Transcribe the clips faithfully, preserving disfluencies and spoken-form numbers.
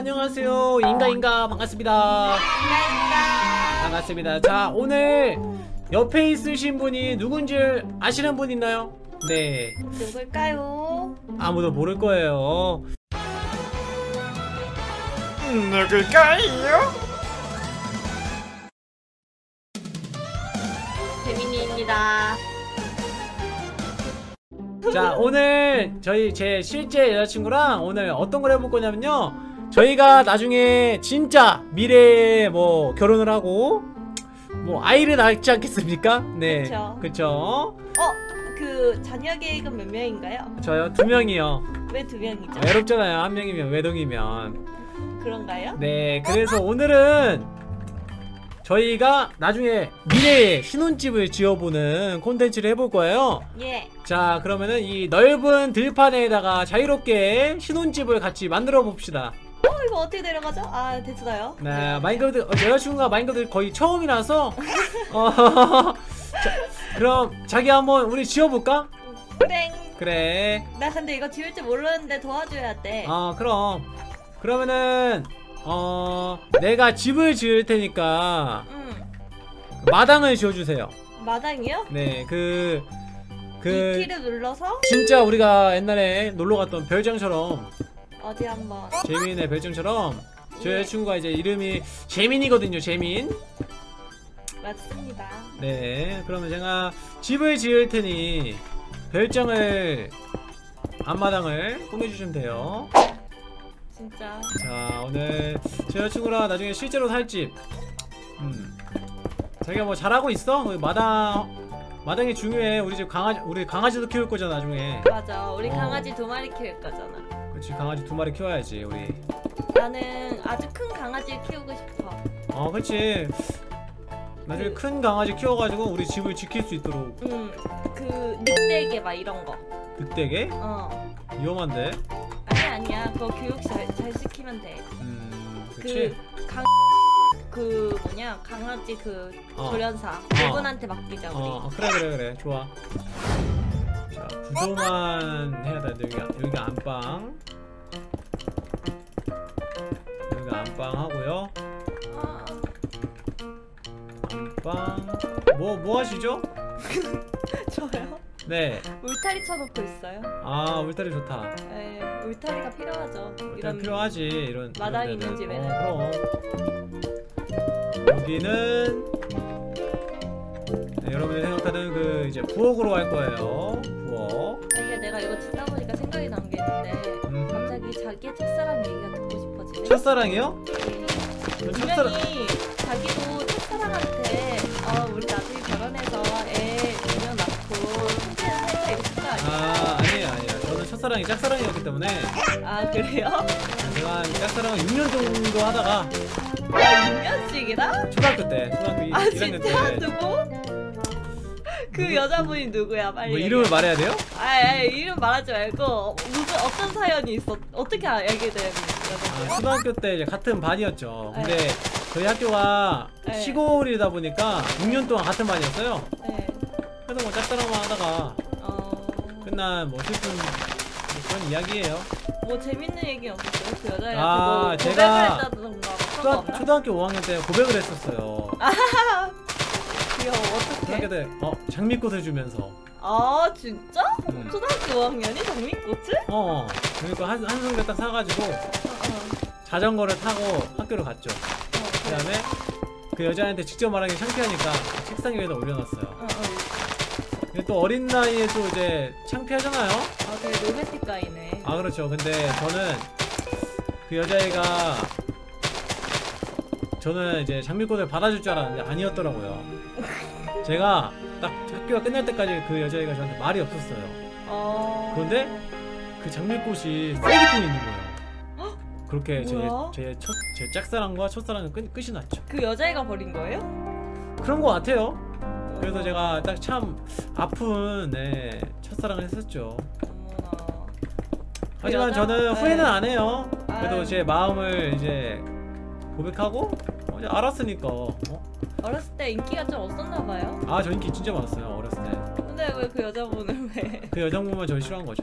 안녕하세요. 인가인가 반갑습니다. 인가인가 반갑습니다. 자, 오늘 옆에 있으신 분이 누군지 아시는 분 있나요? 네. 누굴까요? 아무도 모를 거예요. 누굴까요? 재민이입니다. 자, 오늘 저희 제 실제 여자친구랑 오늘 어떤 걸 해볼 거냐면요, 저희가 나중에 진짜 미래에 뭐 결혼을 하고 뭐 아이를 낳지 않겠습니까? 네, 그쵸, 그쵸. 어? 그 자녀 계획은 몇 명인가요? 저요? 두 명이요. 왜 두 명이죠? 외롭잖아요. 한 명이면 외동이면. 그런가요? 네, 그래서 오늘은 저희가 나중에 미래에 신혼집을 지어보는 콘텐츠를 해볼 거예요. 예. 자, 그러면은 이 넓은 들판에다가 자유롭게 신혼집을 같이 만들어 봅시다. 어, 이거 어떻게 내려가죠? 아, 됐어요. 네, 마인크래프트 어, 여자친구가 마인크래프트 거의 처음이라서 어, 자, 그럼 자기 한번 우리 지어볼까? 땡. 그래. 나 근데 이거 지을 줄 모르는데 도와줘야 돼. 아, 그럼. 그러면은 어, 내가 집을 지을 테니까 응. 마당을 지어주세요. 마당이요? 네, 그... 그... 이 키를 눌러서? 진짜 우리가 옛날에 놀러갔던 별장처럼, 어디 한번 재민의 별장처럼 저 여자친구가 이제 이름이 재민이거든요. 재민 맞습니다. 네, 그러면 제가 집을 지을 테니 별장을, 앞마당을 꾸며주시면 돼요. 진짜. 자, 오늘 제 여자친구랑 나중에 실제로 살 집. 음. 자기가 뭐 잘하고 있어? 우리 마당, 마당이 중요해. 우리 집 강아지, 우리 강아지도 키울 거잖아 나중에. 맞아, 우리 강아지 어. 두 마리 키울 거잖아. 그렇지, 강아지 두 마리 키워야지 우리. 나는 아주 큰 강아지를 키우고 싶어. 어, 그렇지. 나중에 그... 큰 강아지 키워가지고 우리 집을 지킬 수 있도록. 음, 그 늑대개 막 이런 거. 늑대개? 어. 위험한데? 아니야, 그거 교육 잘, 잘 시키면 돼. 음, 그치? 그 강... 그 뭐냐, 강아지 그 어. 조련사 그분한테 어. 맡기자 우리. 어, 그래 그래 그래, 좋아. 자, 구조만 해야 돼. 여기, 여기가 안방, 여기가 안방 하고요. 어. 안방 뭐, 뭐 하시죠? 저요? 네. 울타리 쳐놓고 있어요. 아, 울타리 좋다. 네, 울타리가 필요하죠. 울타리 이런 필요하지. 이런 마당 있는 집에는. 어, 그럼 여기는 네, 여러분들이 생각하는 그 이제 부엌으로 할 거예요. 부엌. 이게 내가 이거 짓다 보니까 생각이 난 게 있는데 음. 갑자기 자기의 첫사랑 얘기가 듣고 싶어지네. 첫사랑이요? 네. 분명히 첫사랑... 자기도 첫사랑한테 아, 우리 나중에 결혼해서 애 아, 아니에요, 아니에요. 저는 첫사랑이 짝사랑이었기 때문에. 아, 그래요? 제가 짝사랑을 육 년 정도 하다가. 야, 육 년씩이나? 초등학교 때, 초등학교 일 학년 때. 아, 진짜? 누구? 그 누구? 여자분이 누구야, 빨리. 뭐 이름을 말해야 돼요? 아, 이름 말하지 말고, 무슨, 어떤 사연이 있었, 어떻게 알게 된 여자분? 아, 초등학교 때 이제 같은 반이었죠. 근데 네. 저희 학교가 네. 시골이다 보니까 육 년 동안 같은 반이었어요. 네. 그래서 뭐 짝사랑만 하다가. 끝난 뭐 슬픈 그런 이야기예요. 뭐 재밌는 얘기 없었어요? 그 여자애가 아, 그거 고백했다던가 초등, 초등학교 오 학년 때 고백을 했었어요. 아하하, 귀여워. 어떡해. 초등학교 때 어, 장미꽃을 주면서. 아, 진짜? 음. 초등학교 오 학년이 장미꽃을? 어, 장미꽃 한, 한 송이 딱 사가지고 어, 어. 자전거를 타고 학교를 갔죠. 어, 그 다음에 그 여자애한테 직접 말하기 창피하니까 책상 위에다 올려놨어요. 어, 어. 근데 또 어린 나이에 또 이제 창피하잖아요? 아, 되게 로맨틱가이네. 아, 그렇죠. 근데 저는 그 여자애가, 저는 이제 장미꽃을 받아줄 줄 알았는데 아니었더라고요. 제가 딱 학교가 끝날 때까지 그 여자애가 저한테 말이 없었어요. 어... 그런데 그 장미꽃이 쓰레기통에 있는 거예요. 그렇게 제, 제, 첫, 제 짝사랑과 첫사랑은 끝, 끝이 났죠. 그 여자애가 버린 거예요? 그런 거 같아요. 그래서 제가 딱 참 아픈 네, 첫사랑을 했었죠. 어머나. 하지만 저는 후회는 안 해요. 그래도 아유. 제 마음을 이제 고백하고 어, 이제 알았으니까. 어? 어렸을 때 인기가 좀 없었나 봐요. 아, 저 인기 진짜 많았어요 어렸을 때. 근데 왜 그 여자분을 왜? 그 여자분만 저를 싫어한 거죠.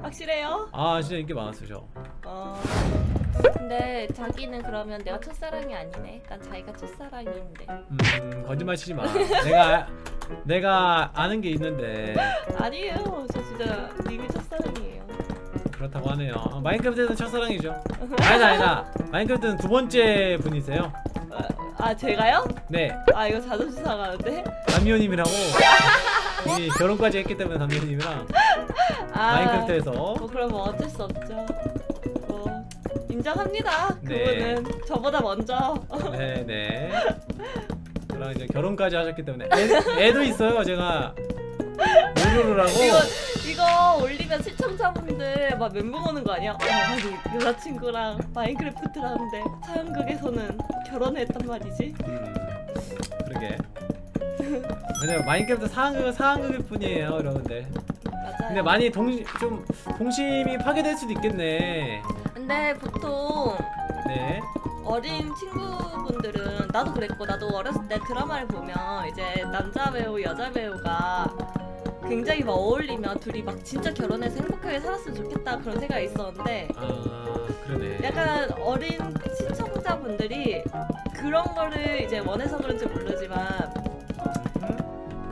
확실해요? 아, 진짜 인기 많았어요 저. 어... 근데 자기는 그러면 내가 첫사랑이 아니네. 난 자기가 첫사랑인데. 음, 거짓말 치지 마. 내가 내가 아는 게 있는데. 아니에요. 저 진짜 님이 첫사랑이에요. 그렇다고 하네요. 마인크래프트는 첫사랑이죠. 아니다 아니다. 마인크래프트는 두 번째 분이세요. 아 제가요? 네. 아 이거 자존심 상하는데? 담미호님이라고. 이미 결혼까지 했기 때문에 담미호님이랑 아, 마인크래프트에서. 뭐 그러면 어쩔 수 없죠. 뭐 인정합니다. 네. 그분은 저보다 먼저. 네네. 저랑 이제 결혼까지 하셨기 때문에 애, 애도 있어요 제가. 모르라고. 이거 이거 올리면 시청자분들 막 멘붕 오는 거 아니야? 어, 아니 여자친구랑 마인크래프트를 하는데 사연극에서는 결혼했단 말이지. 음, 그러게. 왜냐면 마인크래프트 사연극은 사연극일 뿐이에요, 여러분들. 맞아요. 근데 많이 동심 좀 동심이 파괴될 수도 있겠네. 근데 보통 네. 어린 친구분들은 나도 그랬고 나도 어렸을 때 드라마를 보면 이제 남자 배우 여자 배우가 굉장히 막 어울리면 둘이 막 진짜 결혼해서 행복하게 살았으면 좋겠다 그런 생각이 있었는데 아 그러네. 약간 어린 시청자분들이 그런 거를 이제 원해서 그런지 모르지만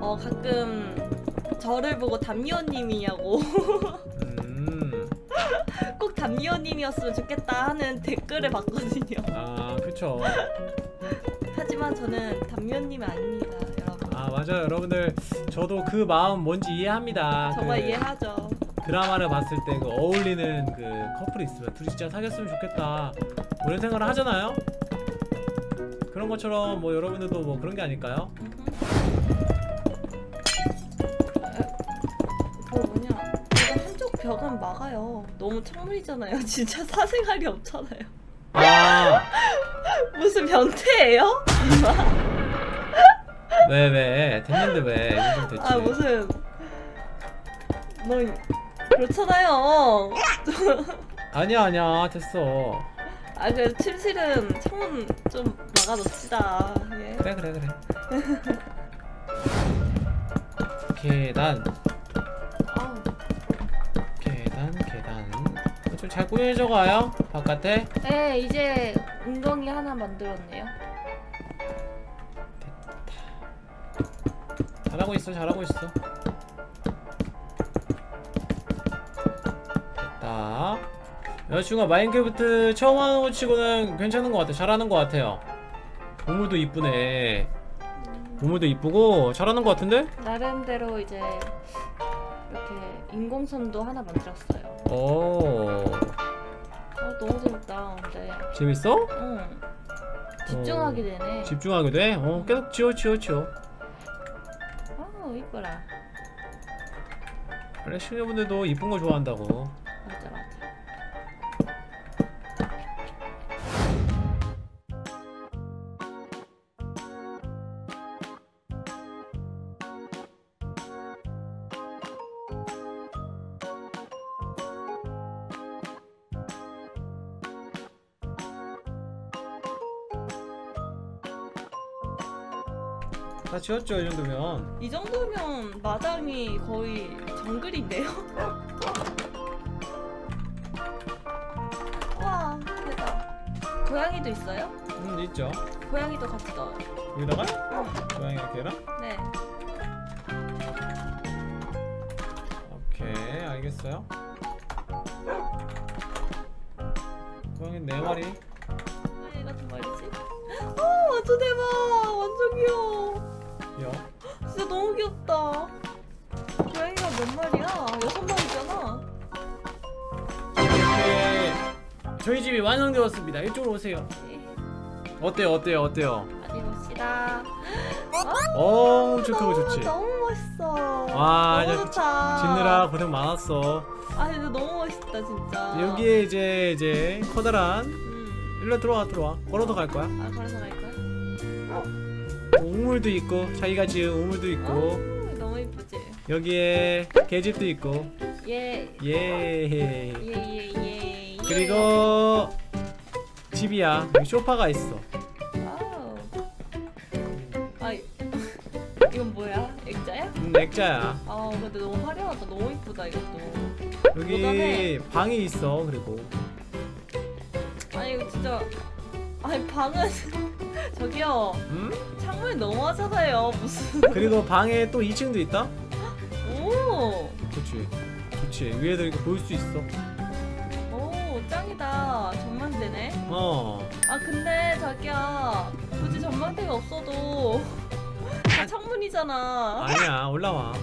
어 가끔 저를 보고 담미호님이냐고 꼭 담미호님이었으면 좋겠다 하는 댓글을 봤거든요. 아 그쵸. 하지만 저는 담미호님이 아닙니다 여러분. 아 맞아요 여러분들. 저도 그 마음 뭔지 이해합니다. 정말 그 이해하죠. 드라마를 봤을 때 그 어울리는 그 커플이 있으면 둘이 진짜 사귀었으면 좋겠다 그런 생각을 하잖아요. 그런 것처럼 뭐 여러분들도 뭐 그런 게 아닐까요? 벽은 막아요. 너무 창문이잖아요. 진짜 사생활이 없잖아요. 아 무슨 변태예요? 왜 왜? 됐는데 왜? 아 무슨 뭐 그렇잖아요. 아니야 아니야 됐어. 아 그래서 침실은 창문 좀 막아놓읍시다. 예. 그래 그래 그래. 계단 잘 꾸며져 가요? 바깥에? 네 이제 웅덩이 하나 만들었네요. 됐다. 잘하고 있어 잘하고 있어. 됐다. 여자친구가 마인크래프트 처음 하는 거 치고는 괜찮은 것 같아. 잘하는 것 같아요. 보물도 이쁘네. 보물도 이쁘고 잘하는 것 같은데? 나름대로 이제 이렇게 인공섬도 하나 만들었어요. 오. 아, 너무 재밌다. 근데 재밌어? 응. 집중하게 어. 되네. 집중하게 돼? 어, 계속 지워 지워 지워. 아, 이뻐라. 원래 시청자분들도 이쁜 거 좋아한다고. 맞아 맞아. 다 지웠죠 이 정도면. 이 정도면 마당이 거의 정글인데요? 와 예쁘다. 고양이도 있어요? 음 있죠. 고양이도 같이 넣어요. 여기다가? 응. 고양이 이렇게랑? 네. 오케이 알겠어요. 고양이 네 마리. 왜 얘가 두 마리지? 오 완전 대박. 완전 귀여워. 귀여워? 진짜 너무 귀엽다. 고양이가 몇 마리야? 여섯 마리잖아. 이렇게 저희 집이 완성되었습니다. 이쪽으로 오세요. 어때요? 어때요? 어때요? 어디 봅시다. 어, 엄청 크고 좋지? 너무 멋있어. 와, 너무 좋다. 짓느라 고생 많았어. 아, 근데 너무 멋있다 진짜. 여기에 이제 이제 커다란 음. 일로 들어와 들어와. 걸어서 갈 거야? 아, 걸어서 갈 거야? 어. 우물도 있고 자기가 지은 우물도 있고. 오, 너무 이쁘지. 여기에 개집도 있고. 예. 예. 예예예. 예, 예. 그리고 집이야. 여기 소파가 있어. 와우. 아 이건 뭐야? 액자야? 응, 액자야. 아 근데 너무 화려하다. 너무 이쁘다 이것도. 여기 보다네. 방이 있어. 그리고. 아니 이거 진짜 아니 방은 저기요 음? 창문이 너무하잖아요 무슨. 그리고 방에 또 이 층도 있다? 오 좋지 좋지 위에서 이렇게 볼 수 있어. 오 짱이다. 전망대네. 어 아 근데 자기야 굳이 전망대가 없어도 다 창문이잖아. 아니야 올라와.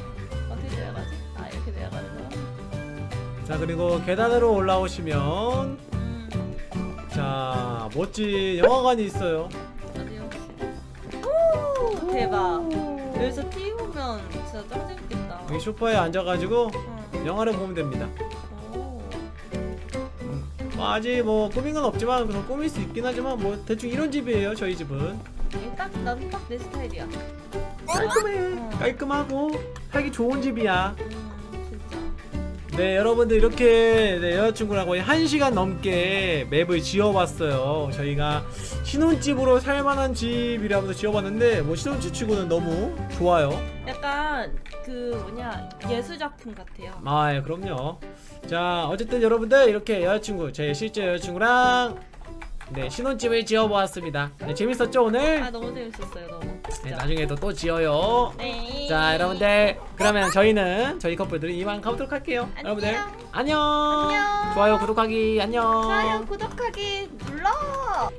어떻게 내려가지? 아 이렇게 내려가는 거야? 자 그리고 계단으로 올라오시면 음. 자 멋진 영화관이 있어요. 어디요? 오 대박. 여기서 티비 보면 진짜 짱 재밌겠다. 여기 소파에 앉아가지고 응. 영화를 보면 됩니다. 오. 음. 뭐 아직 뭐 꾸민 건 없지만 그래서 꾸밀 수 있긴 하지만 뭐 대충 이런 집이에요 저희 집은. 딱 나도 딱 내 스타일이야. 깔끔해. 어. 깔끔하고 살기 좋은 집이야. 음, 진짜. 네 여러분들 이렇게 네, 여자친구랑 거의 한 시간 넘게 맵을 지어봤어요. 저희가 신혼집으로 살만한 집이라면서 지어봤는데 뭐 신혼집 치고는 너무 좋아요. 약간 그 뭐냐 예술작품 같아요. 아 예, 그럼요. 자 어쨌든 여러분들 이렇게 여자친구 제 실제 여자친구랑 네 신혼집을 지어보았습니다. 네, 재밌었죠 오늘? 아 너무 재밌었어요 너무. 네, 나중에도 또 지어요. 네. 자 여러분들 그러면 저희는 저희 커플들은 이만 가보도록 할게요. 안녕. 여러분들 안녕. 안녕. 좋아요 구독하기 안녕. 좋아요 구독하기 눌러.